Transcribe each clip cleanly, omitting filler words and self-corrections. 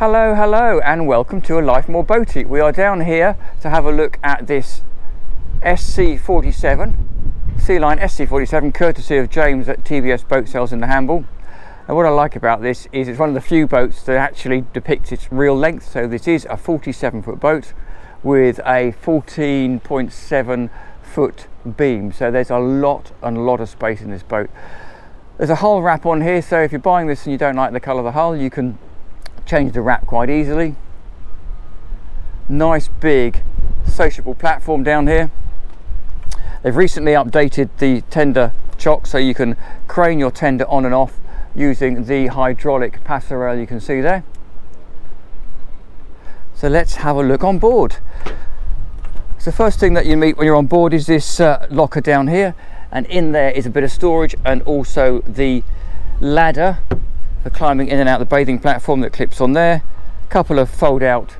Hello, hello, and welcome to A Life More Boaty. We are down here to have a look at this SC47, Sealine SC47, courtesy of James at TBS Boat Sales in the Hamble. And what I like about this is it's one of the few boats that actually depicts its real length. So this is a 47-foot boat with a 14.7-foot beam. So there's a lot and lot of space in this boat. There's a hull wrap on here, so if you're buying this and you don't like the colour of the hull, you can change the wrap quite easily. Nice big sociable platform down here. They've recently updated the tender chock, so you can crane your tender on and off using the hydraulic passerelle you can see there. So let's have a look on board. So first thing that you meet when you're on board is this locker down here, and in there is a bit of storage and also the ladder for climbing in and out the bathing platform that clips on there. A couple of fold out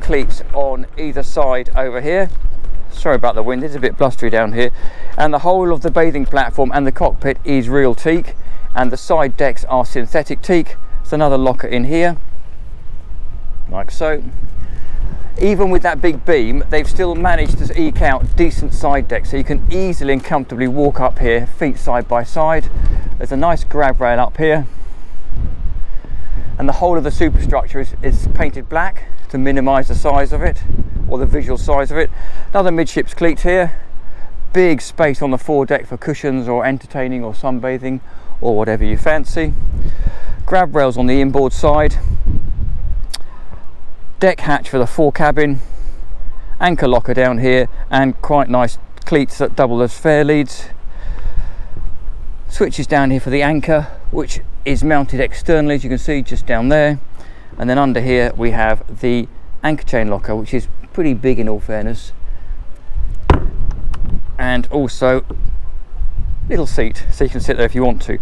cleats on either side over here. Sorry about the wind, it's a bit blustery down here. And the whole of the bathing platform and the cockpit is real teak, and the side decks are synthetic teak. There's another locker in here, like so. Even with that big beam, they've still managed to eke out decent side decks, so you can easily and comfortably walk up here, feet side by side. There's a nice grab rail up here. And the whole of the superstructure is painted black to minimise the size of it, or the visual size of it. Another midships cleat here. Big space on the foredeck for cushions or entertaining or sunbathing or whatever you fancy. Grab rails on the inboard side. Deck hatch for the fore cabin. Anchor locker down here, and quite nice cleats that double as fair leads. Switches down here for the anchor, which is mounted externally, as you can see just down there. And then under here we have the anchor chain locker, which is pretty big in all fairness, and also little seat, so you can sit there if you want to.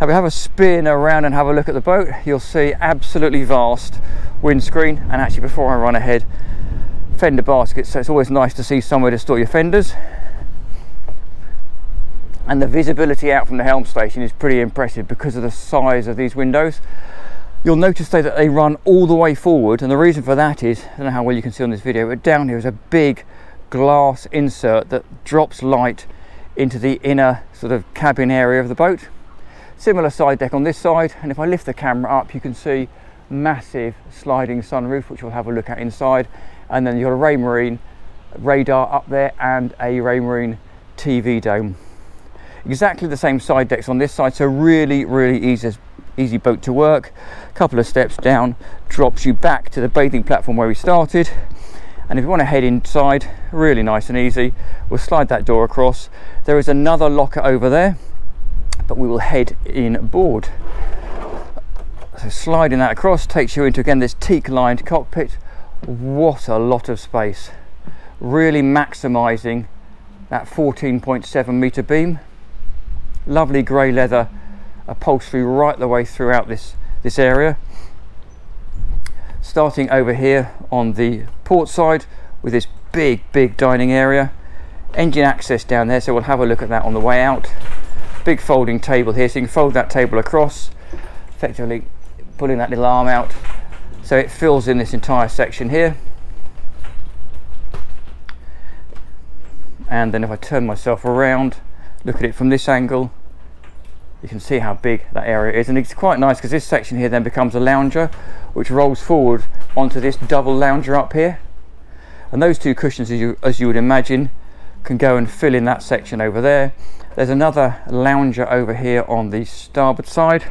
Now we have a spin around and have a look at the boat. You'll see absolutely vast windscreen, and actually before I run ahead, fender baskets, so it's always nice to see somewhere to store your fenders. And the visibility out from the helm station is pretty impressive because of the size of these windows. You'll notice though that they run all the way forward, and the reason for that is, I don't know how well you can see on this video, but down here is a big glass insert that drops light into the inner sort of cabin area of the boat. Similar side deck on this side, and if I lift the camera up you can see massive sliding sunroof, which we'll have a look at inside, and then you've got a Raymarine radar up there and a Raymarine TV dome. Exactly the same side decks on this side, so really easy boat to work. A couple of steps down drops you back to the bathing platform where we started, and if you want to head inside, really nice and easy. We'll slide that door across. There is another locker over there, but we will head inboard. So sliding that across takes you into, again, this teak lined cockpit. What a lot of space, really maximising that 14.7 metre beam. Lovely grey leather upholstery right the way throughout this area. Starting over here on the port side with this big dining area. Engine access down there, so we'll have a look at that on the way out. Big folding table here, so you can fold that table across, effectively pulling that little arm out, so it fills in this entire section here. And then if I turn myself around, look at it from this angle, you can see how big that area is, and it's quite nice because this section here then becomes a lounger, which rolls forward onto this double lounger up here, and those two cushions, as you would imagine, can go and fill in that section over there. There's another lounger over here on the starboard side,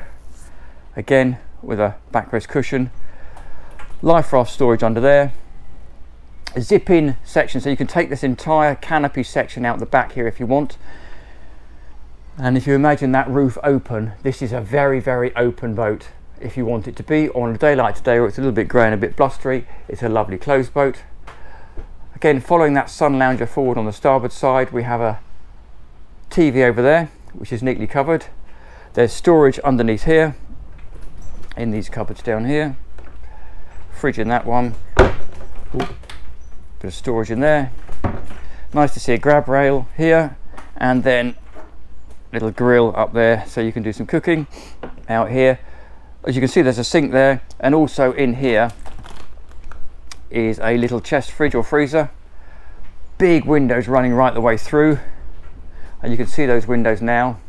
again with a backrest cushion. Life raft storage under there. A zip-in section, so you can take this entire canopy section out the back here if you want. And if you imagine that roof open, this is a very open boat if you want it to be. On a day like today where it's a little bit grey and a bit blustery, it's a lovely closed boat. Again, following that sun lounger forward on the starboard side, we have a TV over there, which is neatly covered. There's storage underneath here, in these cupboards down here. Fridge in that one. Ooh, bit of storage in there. Nice to see a grab rail here, and then little grill up there so you can do some cooking. Out here As you can see, there's a sink there, and also in here is a little chest fridge or freezer. Big windows running right the way through, and you can see those windows now,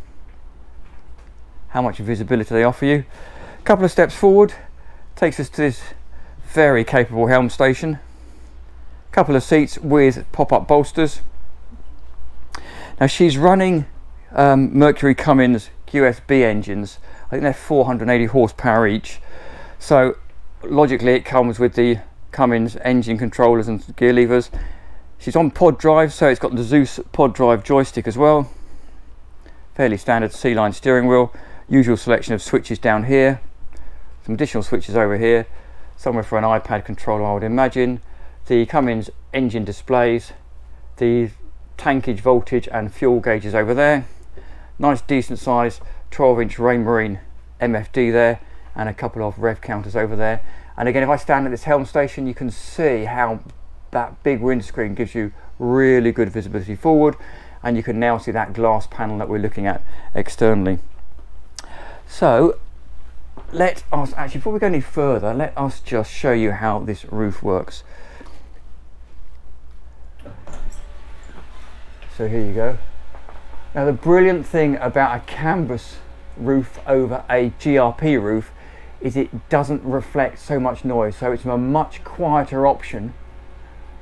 how much visibility they offer you. A couple of steps forward takes us to this very capable helm station. A couple of seats with pop-up bolsters. Now she's running Mercury Cummins QSB engines. I think they're 480 horsepower each, so logically it comes with the Cummins engine controllers and gear levers. She's on pod drive, so it's got the Zeus pod drive joystick as well. Fairly standard Sealine steering wheel, usual selection of switches down here, some additional switches over here, somewhere for an iPad controller I would imagine, the Cummins engine displays, the tankage, voltage and fuel gauges over there, nice decent size 12-inch Raymarine MFD there, and a couple of rev counters over there. And again, if I stand at this helm station, you can see how that big windscreen gives you really good visibility forward, and you can now see that glass panel that we're looking at externally. So let us, actually before we go any further, let us just show you how this roof works. So here you go. Now the brilliant thing about a canvas roof over a GRP roof is it doesn't reflect so much noise, so it's a much quieter option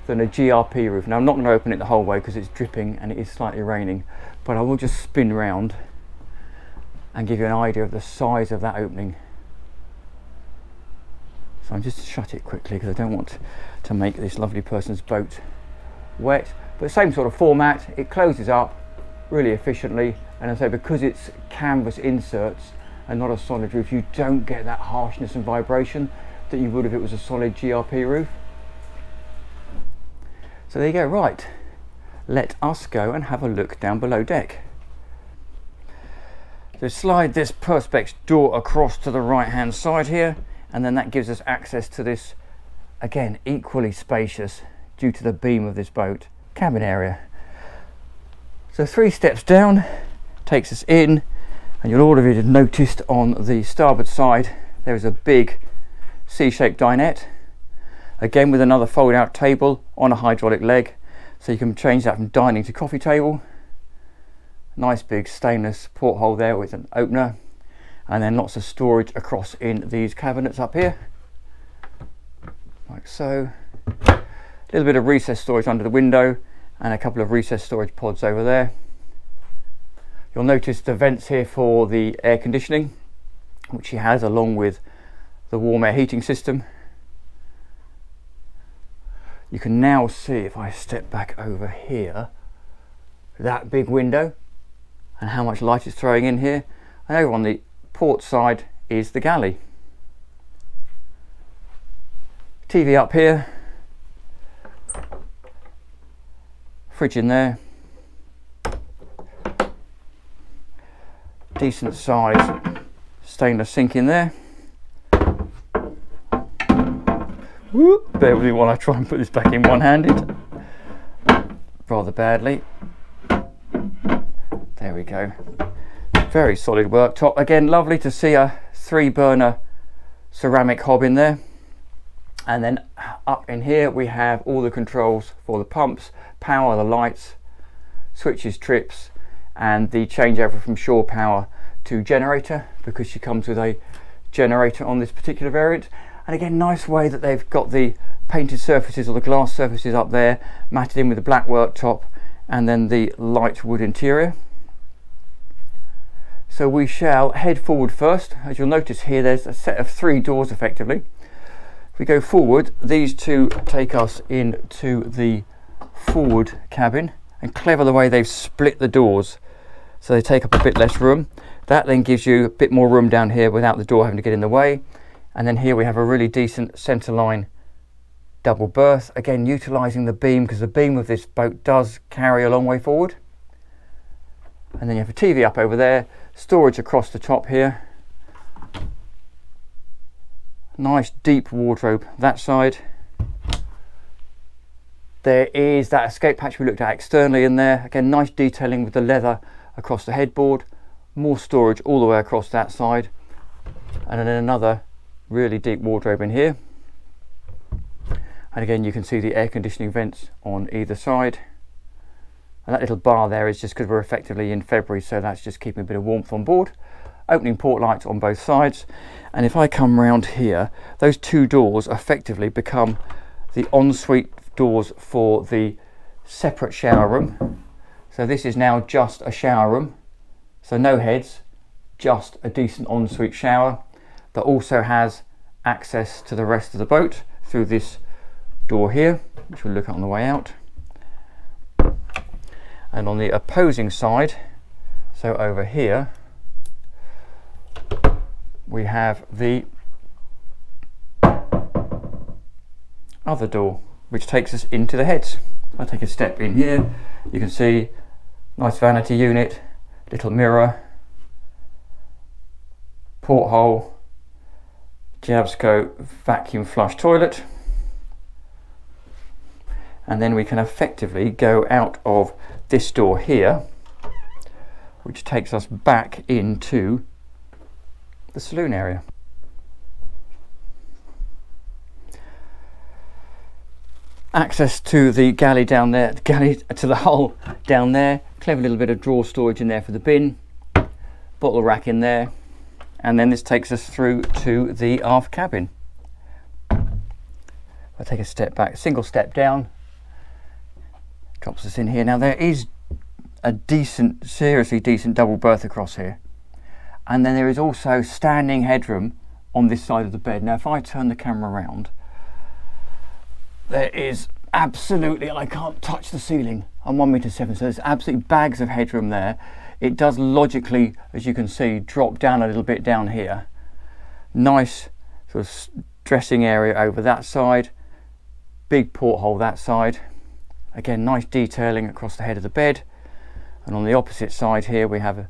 than a GRP roof. Now I'm not going to open it the whole way because it's dripping and it is slightly raining, but I will just spin round and give you an idea of the size of that opening. So I'm just shut it quickly because I don't want to make this lovely person's boat wet. But same sort of format, it closes up really efficiently, and I say because it's canvas inserts and not a solid roof, you don't get that harshness and vibration that you would if it was a solid GRP roof. So there you go. Right, let us go and have a look down below deck. So slide this Perspex door across to the right hand side here, and then that gives us access to this, again equally spacious due to the beam of this boat, cabin area. So three steps down takes us in, and you'll all have noticed on the starboard side there is a big C-shaped dinette, again with another fold out table on a hydraulic leg, so you can change that from dining to coffee table. Nice big stainless porthole there with an opener, and then lots of storage across in these cabinets up here like so. A little bit of recessed storage under the window and a couple of recessed storage pods over there. You'll notice the vents here for the air conditioning, which she has along with the warm air heating system. You can now see, if I step back over here, that big window and how much light it's throwing in here. And over on the port side is the galley. TV up here, fridge in there, decent size stainless sink in there. Whoop, bear with me while I try and put this back in one-handed rather badly. There we go. Very solid worktop. Again, lovely to see a 3-burner ceramic hob in there. And then up in here we have all the controls for the pumps, power, the lights, switches, trips, and the changeover from shore power to generator, because she comes with a generator on this particular variant. And again, nice way that they've got the painted surfaces or the glass surfaces up there, matted in with the black worktop and then the light wood interior. So we shall head forward first. As you'll notice here, there's a set of 3 doors effectively. If we go forward, these two take us into the forward cabin, and clever the way they've split the doors so they take up a bit less room. That then gives you a bit more room down here without the door having to get in the way. And then here we have a really decent centerline double berth, again utilizing the beam because the beam of this boat does carry a long way forward. And then you have a TV up over there, storage across the top here. Nice deep wardrobe that side. There is that escape hatch we looked at externally in there. Again, nice detailing with the leather across the headboard. More storage all the way across that side. and then another really deep wardrobe in here. And again, you can see the air conditioning vents on either side. And that little bar there is just because we're effectively in February, so that's just keeping a bit of warmth on board. Opening port lights on both sides. And if I come round here, those two doors effectively become the ensuite doors for the separate shower room. So this is now just a shower room. So no heads, just a decent ensuite shower that also has access to the rest of the boat through this door here, which we'll look at on the way out. And on the opposing side, so over here, we have the other door, which takes us into the heads. I take a step in here, you can see nice vanity unit, little mirror, porthole, Jabsco vacuum flush toilet. And then we can effectively go out of this door here, which takes us back into the saloon area. Access to the galley down there, to the hull down there. Clever little bit of drawer storage in there for the bin, bottle rack in there, and then this takes us through to the aft cabin. I take a step back, single step down, drops us in here. Now there is a decent, seriously decent double berth across here, and then there is also standing headroom on this side of the bed. Now if I turn the camera around, there is absolutely, and I can't touch the ceiling, I'm 1.7 meters, so there's absolutely bags of headroom there. It does logically, as you can see, drop down a little bit down here. Nice sort of dressing area over that side, big porthole that side. Again, nice detailing across the head of the bed. And on the opposite side here, we have a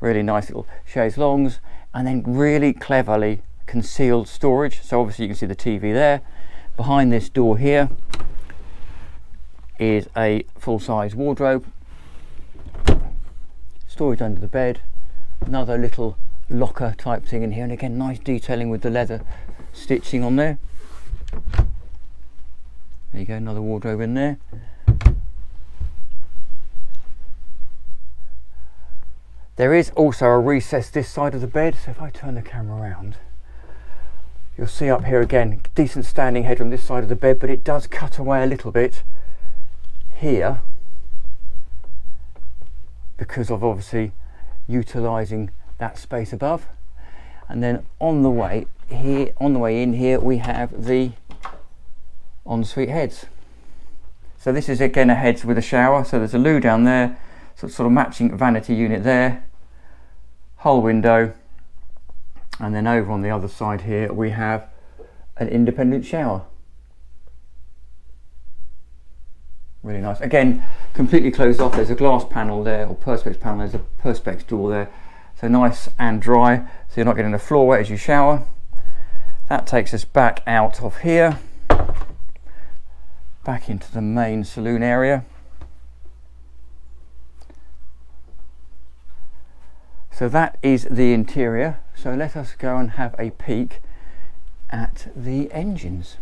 really nice little chaise longues, and then really cleverly concealed storage. So obviously you can see the TV there. Behind this door here is a full-size wardrobe, storage under the bed, another little locker type thing in here, and again nice detailing with the leather stitching on there. There you go, another wardrobe in there. There is also a recess this side of the bed, so if I turn the camera around, you'll see up here again, decent standing headroom this side of the bed, but it does cut away a little bit here because of obviously utilising that space above. And then on the way in here, we have the ensuite heads. So this is again a heads with a shower. So there's a loo down there, sort of matching vanity unit there, hull window. And then over on the other side here, we have an independent shower. Really nice. Again, completely closed off. There's a glass panel there, or Perspex panel. There's a Perspex door there. So nice and dry. So you're not getting the floor wet as you shower. That takes us back out of here, back into the main saloon area. So that is the interior. So let us go and have a peek at the engines.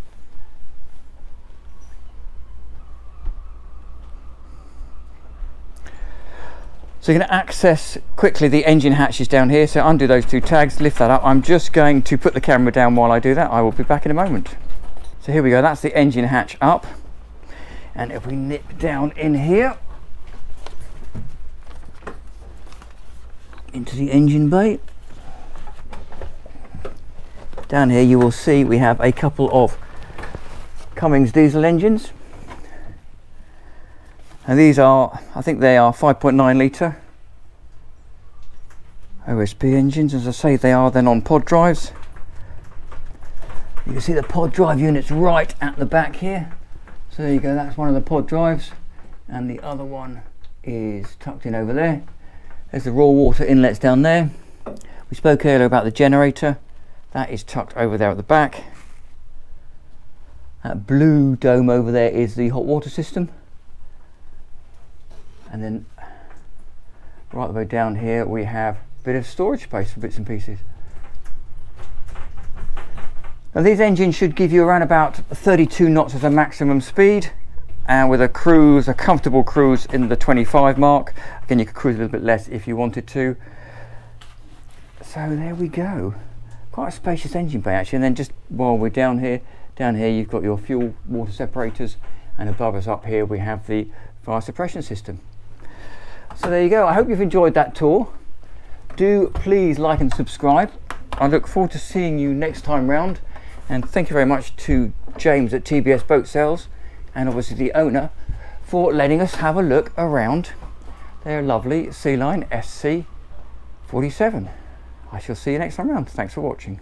So you're going to access quickly the engine hatches down here. So undo those two tags, lift that up. I'm just going to put the camera down while I do that. I will be back in a moment. So here we go, that's the engine hatch up. And if we nip down in here, into the engine bay. Down here you will see we have a couple of Cummins diesel engines, and these are, I think they are 5.9 litre OSB engines. As I say, they are then on pod drives. You can see the pod drive units right at the back here. So there you go, that's one of the pod drives, and the other one is tucked in over there. There's the raw water inlets down there. We spoke earlier about the generator. That is tucked over there at the back. That blue dome over there is the hot water system. And then right the way down here we have a bit of storage space for bits and pieces. Now these engines should give you around about 32 knots as a maximum speed, and with a cruise, a comfortable cruise in the 25 mark. Again, you could cruise a little bit less if you wanted to. So there we go. Quite a spacious engine bay actually. And then just while we're down here you've got your fuel water separators, and above us up here we have the fire suppression system. So there you go. I hope you've enjoyed that tour. Do please like and subscribe. I look forward to seeing you next time round, and thank you very much to James at TBS Boat Sales and obviously the owner for letting us have a look around their lovely Sealine SC47. I shall see you next time round. Thanks for watching.